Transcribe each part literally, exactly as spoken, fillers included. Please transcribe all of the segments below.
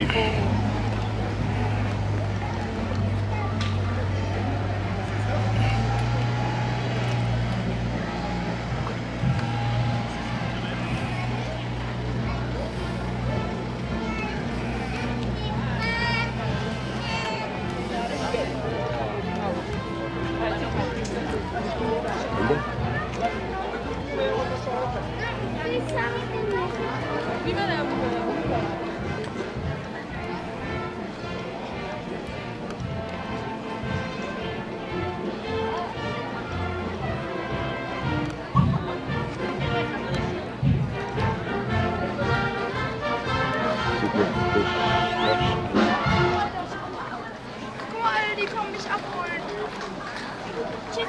Oui, madame. Guck mal, die kommen mich abholen. Tschüss.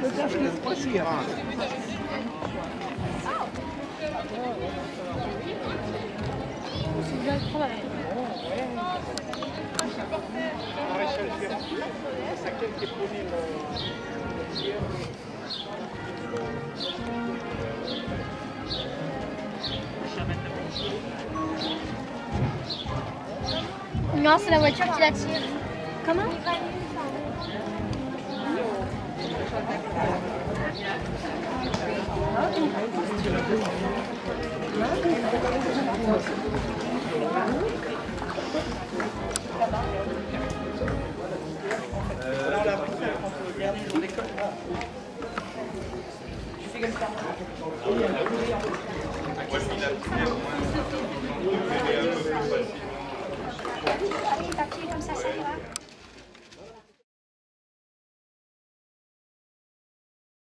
Wir dürfen nicht passieren. Non, c'est la voiture qui la tire. Comment ? Tu fais comme ça.